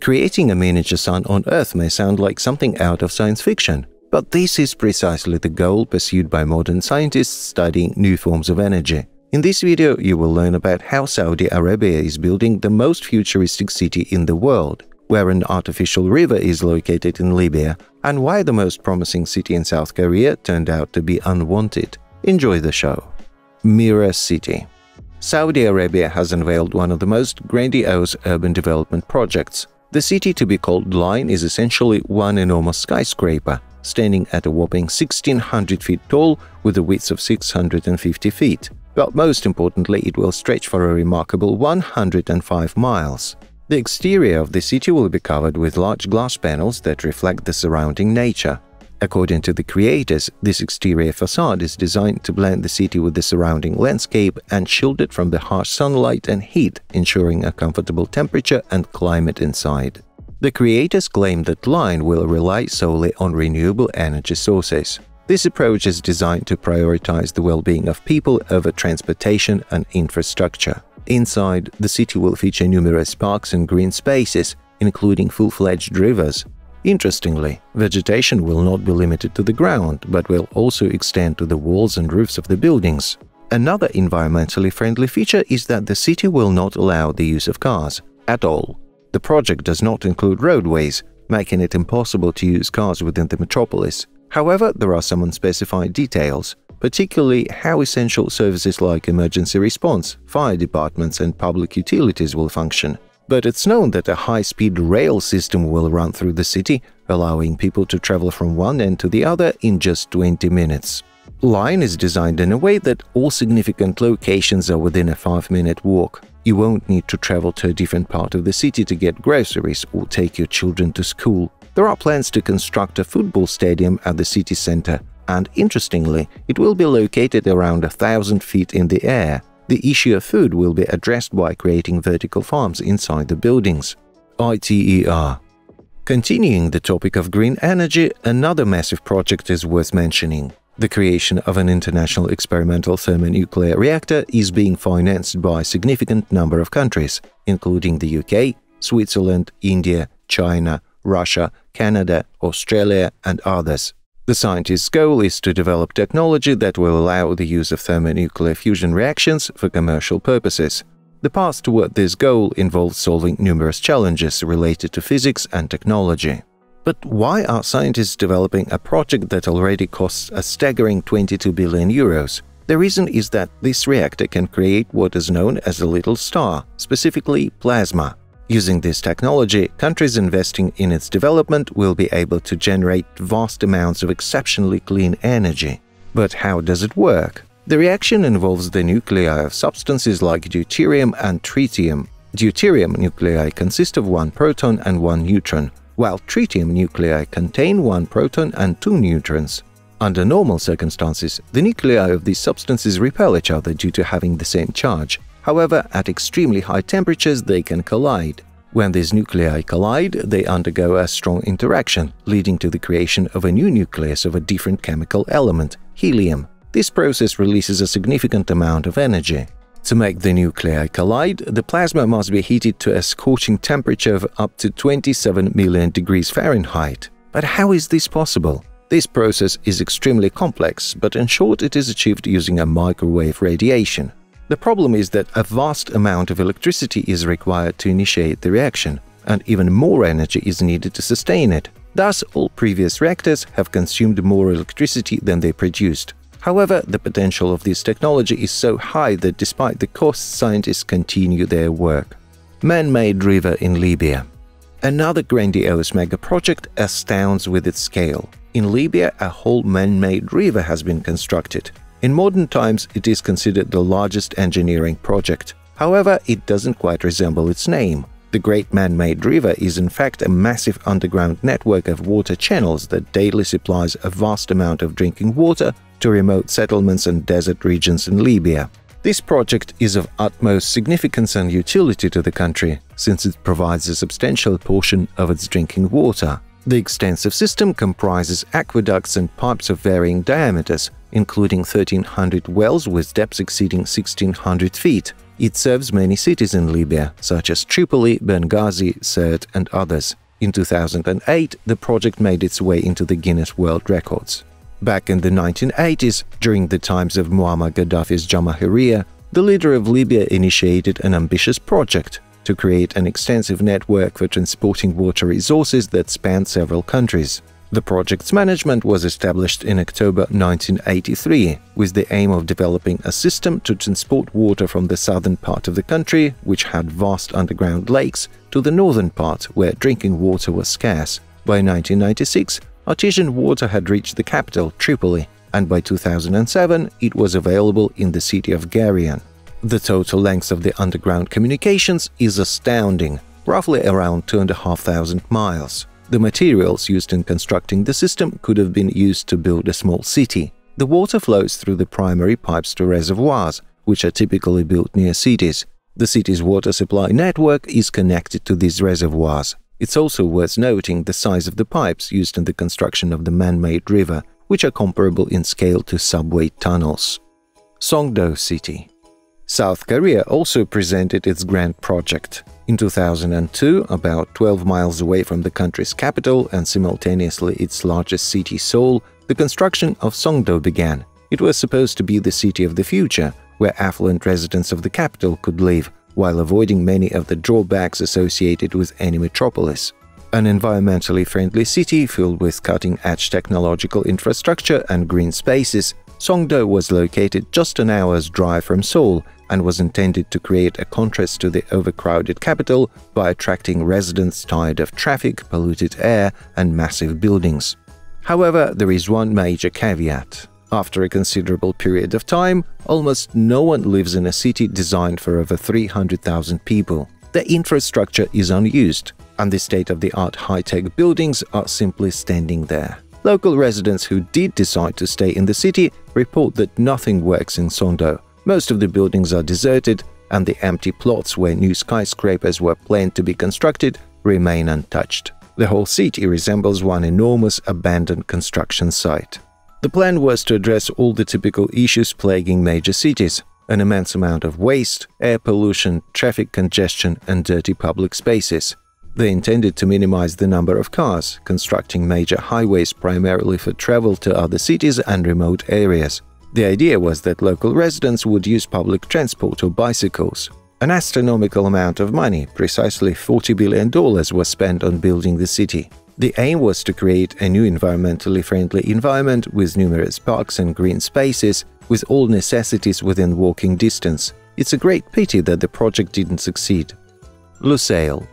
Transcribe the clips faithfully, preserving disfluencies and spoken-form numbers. Creating a miniature sun on Earth may sound like something out of science fiction, but this is precisely the goal pursued by modern scientists studying new forms of energy. In this video, you will learn about how Saudi Arabia is building the most futuristic city in the world, where an artificial river is located in Libya, and why the most promising city in South Korea turned out to be unwanted. Enjoy the show. Mirror City. Saudi Arabia has unveiled one of the most grandiose urban development projects. The city to be called Line is essentially one enormous skyscraper, standing at a whopping sixteen hundred feet tall with a width of six hundred fifty feet. But most importantly, it will stretch for a remarkable one hundred five miles. The exterior of the city will be covered with large glass panels that reflect the surrounding nature. According to the creators, this exterior facade is designed to blend the city with the surrounding landscape and shield it from the harsh sunlight and heat, ensuring a comfortable temperature and climate inside. The creators claim that Line will rely solely on renewable energy sources. This approach is designed to prioritize the well-being of people over transportation and infrastructure. Inside, the city will feature numerous parks and green spaces, including full-fledged rivers. Interestingly, vegetation will not be limited to the ground, but will also extend to the walls and roofs of the buildings. Another environmentally friendly feature is that the city will not allow the use of cars at all. The project does not include roadways, making it impossible to use cars within the metropolis. However, there are some unspecified details, particularly how essential services like emergency response, fire departments, and public utilities will function. But it's known that a high-speed rail system will run through the city, allowing people to travel from one end to the other in just twenty minutes. Line is designed in a way that all significant locations are within a five minute walk. You won't need to travel to a different part of the city to get groceries or take your children to school. There are plans to construct a football stadium at the city center, and interestingly, it will be located around a thousand feet in the air. The issue of food will be addressed by creating vertical farms inside the buildings. I T E R. Continuing the topic of green energy, another massive project is worth mentioning. The creation of an international experimental thermonuclear reactor is being financed by a significant number of countries, including the U K, Switzerland, India, China, Russia, Canada, Australia, and others. The scientists' goal is to develop technology that will allow the use of thermonuclear fusion reactions for commercial purposes. The path toward this goal involves solving numerous challenges related to physics and technology. But why are scientists developing a project that already costs a staggering twenty-two billion euros? The reason is that this reactor can create what is known as a little star, specifically plasma. Using this technology, countries investing in its development will be able to generate vast amounts of exceptionally clean energy. But how does it work? The reaction involves the nuclei of substances like deuterium and tritium. Deuterium nuclei consist of one proton and one neutron, while tritium nuclei contain one proton and two neutrons. Under normal circumstances, the nuclei of these substances repel each other due to having the same charge. However, at extremely high temperatures, they can collide. When these nuclei collide, they undergo a strong interaction, leading to the creation of a new nucleus of a different chemical element – helium. This process releases a significant amount of energy. To make the nuclei collide, the plasma must be heated to a scorching temperature of up to twenty-seven million degrees Fahrenheit. But how is this possible? This process is extremely complex, but in short, it is achieved using a microwave radiation. The problem is that a vast amount of electricity is required to initiate the reaction, and even more energy is needed to sustain it. Thus, all previous reactors have consumed more electricity than they produced. However, the potential of this technology is so high that despite the cost, scientists continue their work. Man-made river in Libya. Another grandiose megaproject astounds with its scale. In Libya, a whole man-made river has been constructed. In modern times, it is considered the largest engineering project. However, it doesn't quite resemble its name. The Great Man-Made River is in fact a massive underground network of water channels that daily supplies a vast amount of drinking water to remote settlements and desert regions in Libya. This project is of utmost significance and utility to the country, since it provides a substantial portion of its drinking water. The extensive system comprises aqueducts and pipes of varying diameters, including thirteen hundred wells with depths exceeding sixteen hundred feet. It serves many cities in Libya, such as Tripoli, Benghazi, Sirte and others. In two thousand eight, the project made its way into the Guinness World Records. Back in the nineteen eighties, during the times of Muammar Gaddafi's Jamahiriya, the leader of Libya initiated an ambitious project to create an extensive network for transporting water resources that spanned several countries. The project's management was established in October nineteen eighty-three with the aim of developing a system to transport water from the southern part of the country, which had vast underground lakes, to the northern part, where drinking water was scarce. By nineteen ninety-six, artesian water had reached the capital, Tripoli, and by two thousand seven it was available in the city of Garion. The total length of the underground communications is astounding, roughly around two thousand five hundred miles. The materials used in constructing the system could have been used to build a small city. The water flows through the primary pipes to reservoirs, which are typically built near cities. The city's water supply network is connected to these reservoirs. It's also worth noting the size of the pipes used in the construction of the man-made river, which are comparable in scale to subway tunnels. Songdo City. South Korea also presented its grand project. In two thousand two, about twelve miles away from the country's capital and simultaneously its largest city, Seoul, the construction of Songdo began. It was supposed to be the city of the future, where affluent residents of the capital could live, while avoiding many of the drawbacks associated with any metropolis. An environmentally friendly city filled with cutting-edge technological infrastructure and green spaces, Songdo was located just an hour's drive from Seoul and was intended to create a contrast to the overcrowded capital by attracting residents tired of traffic, polluted air, and massive buildings. However, there is one major caveat. After a considerable period of time, almost no one lives in a city designed for over three hundred thousand people. The infrastructure is unused, and the state-of-the-art high-tech buildings are simply standing there. Local residents who did decide to stay in the city report that nothing works in Songdo. Most of the buildings are deserted, and the empty plots where new skyscrapers were planned to be constructed remain untouched. The whole city resembles one enormous abandoned construction site. The plan was to address all the typical issues plaguing major cities – an immense amount of waste, air pollution, traffic congestion and dirty public spaces. They intended to minimize the number of cars, constructing major highways primarily for travel to other cities and remote areas. The idea was that local residents would use public transport or bicycles. An astronomical amount of money – precisely forty billion dollars – was spent on building the city. The aim was to create a new environmentally friendly environment with numerous parks and green spaces, with all necessities within walking distance. It's a great pity that the project didn't succeed. Lusail.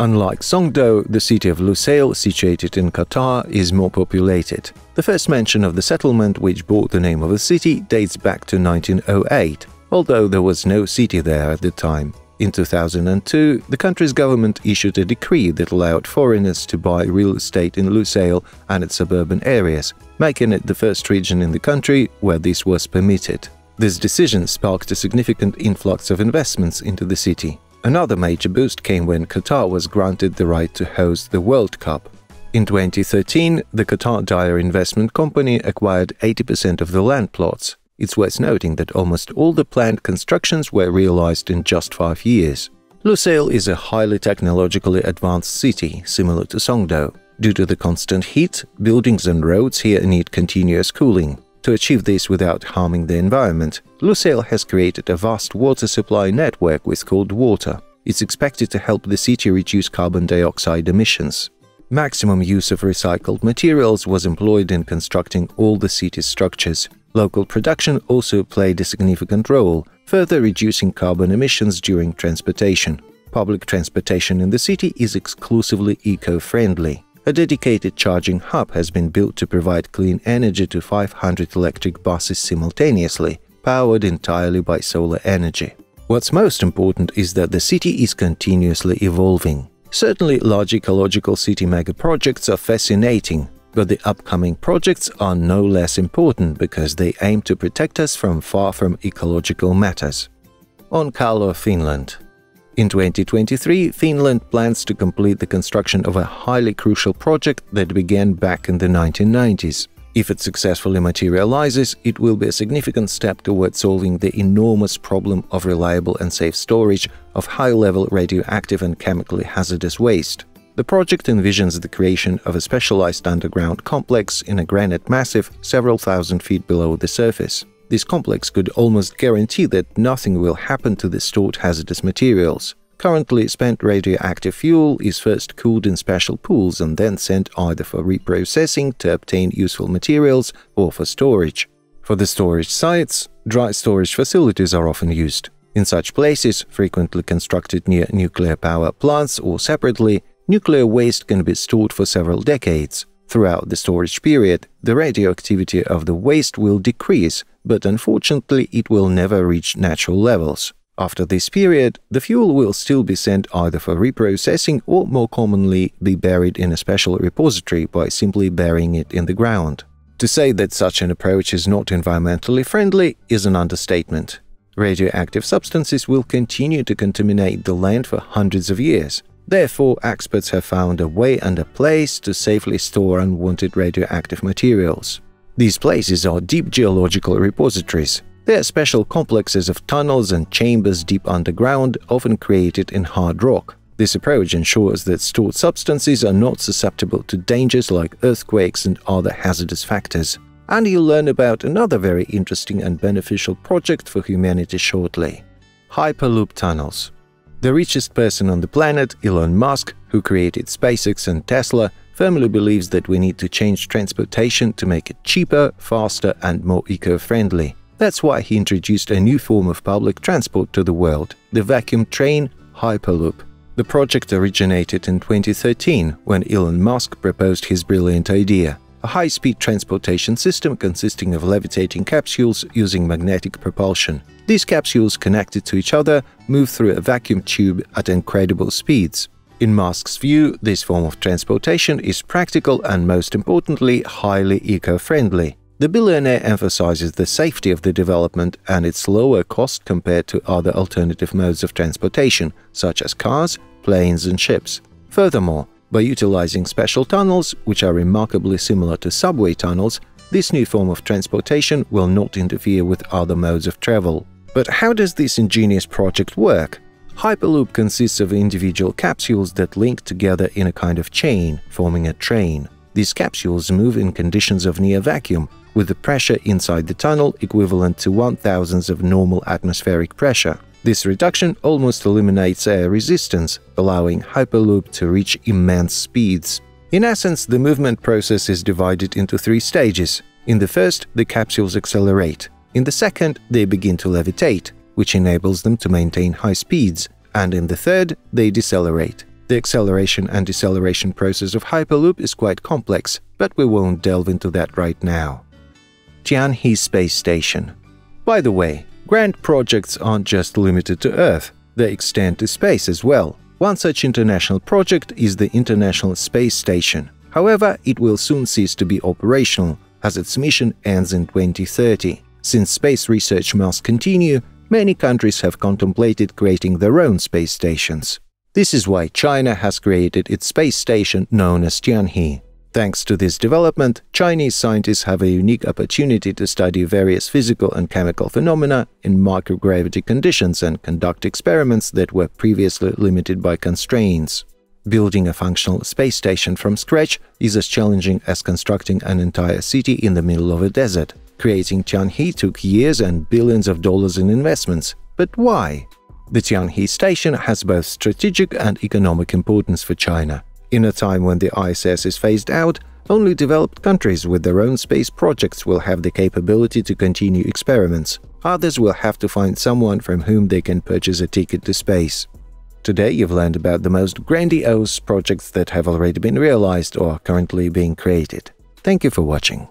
Unlike Songdo, the city of Lusail, situated in Qatar, is more populated. The first mention of the settlement, which bore the name of the city, dates back to nineteen oh eight, although there was no city there at the time. In two thousand two, the country's government issued a decree that allowed foreigners to buy real estate in Lusail and its suburban areas, making it the first region in the country where this was permitted. This decision sparked a significant influx of investments into the city. Another major boost came when Qatar was granted the right to host the World Cup. In twenty thirteen, the Qatar Diar Investment Company acquired eighty percent of the land plots. It's worth noting that almost all the planned constructions were realized in just five years. Lusail is a highly technologically advanced city, similar to Songdo. Due to the constant heat, buildings and roads here need continuous cooling. To achieve this without harming the environment, Lusail has created a vast water supply network with cold water. It's expected to help the city reduce carbon dioxide emissions. Maximum use of recycled materials was employed in constructing all the city's structures. Local production also played a significant role, further reducing carbon emissions during transportation. Public transportation in the city is exclusively eco-friendly. A dedicated charging hub has been built to provide clean energy to five hundred electric buses simultaneously, powered entirely by solar energy. What's most important is that the city is continuously evolving. Certainly, large ecological city megaprojects are fascinating, but the upcoming projects are no less important because they aim to protect us from far from ecological matters. Onkalo, Finland. In twenty twenty-three, Finland plans to complete the construction of a highly crucial project that began back in the nineteen nineties. If it successfully materializes, it will be a significant step toward solving the enormous problem of reliable and safe storage of high-level radioactive and chemically hazardous waste. The project envisions the creation of a specialized underground complex in a granite massif several thousand feet below the surface. This complex could almost guarantee that nothing will happen to the stored hazardous materials. Currently, spent radioactive fuel is first cooled in special pools and then sent either for reprocessing to obtain useful materials or for storage. For the storage sites, dry storage facilities are often used. In such places, frequently constructed near nuclear power plants or separately, nuclear waste can be stored for several decades. Throughout the storage period, the radioactivity of the waste will decrease, but unfortunately it will never reach natural levels. After this period, the fuel will still be sent either for reprocessing or, more commonly, be buried in a special repository by simply burying it in the ground. To say that such an approach is not environmentally friendly is an understatement. Radioactive substances will continue to contaminate the land for hundreds of years. Therefore, experts have found a way and a place to safely store unwanted radioactive materials. These places are deep geological repositories. They are special complexes of tunnels and chambers deep underground, often created in hard rock. This approach ensures that stored substances are not susceptible to dangers like earthquakes and other hazardous factors. And you'll learn about another very interesting and beneficial project for humanity shortly. Hyperloop tunnels. The richest person on the planet, Elon Musk, who created SpaceX and Tesla, firmly believes that we need to change transportation to make it cheaper, faster, and more eco-friendly. That's why he introduced a new form of public transport to the world – the vacuum train Hyperloop. The project originated in twenty thirteen, when Elon Musk proposed his brilliant idea – a high-speed transportation system consisting of levitating capsules using magnetic propulsion. These capsules, connected to each other, move through a vacuum tube at incredible speeds. In Musk's view, this form of transportation is practical and, most importantly, highly eco-friendly. The billionaire emphasizes the safety of the development and its lower cost compared to other alternative modes of transportation, such as cars, planes and ships. Furthermore, by utilizing special tunnels, which are remarkably similar to subway tunnels, this new form of transportation will not interfere with other modes of travel. But how does this ingenious project work? Hyperloop consists of individual capsules that link together in a kind of chain, forming a train. These capsules move in conditions of near vacuum, with the pressure inside the tunnel equivalent to one thousandth of normal atmospheric pressure. This reduction almost eliminates air resistance, allowing Hyperloop to reach immense speeds. In essence, the movement process is divided into three stages. In the first, the capsules accelerate. In the second, they begin to levitate, which enables them to maintain high speeds. And in the third, they decelerate. The acceleration and deceleration process of Hyperloop is quite complex, but we won't delve into that right now. Tianhe Space Station. By the way, grand projects aren't just limited to Earth, they extend to space as well. One such international project is the International Space Station. However, it will soon cease to be operational, as its mission ends in twenty thirty. Since space research must continue, many countries have contemplated creating their own space stations. This is why China has created its space station known as Tianhe. Thanks to this development, Chinese scientists have a unique opportunity to study various physical and chemical phenomena in microgravity conditions and conduct experiments that were previously limited by constraints. Building a functional space station from scratch is as challenging as constructing an entire city in the middle of a desert. Creating Tianhe took years and billions of dollars in investments. But why? The Tianhe Station has both strategic and economic importance for China. In a time when the I S S is phased out, only developed countries with their own space projects will have the capability to continue experiments. Others will have to find someone from whom they can purchase a ticket to space. Today you've learned about the most grandiose projects that have already been realized or are currently being created. Thank you for watching.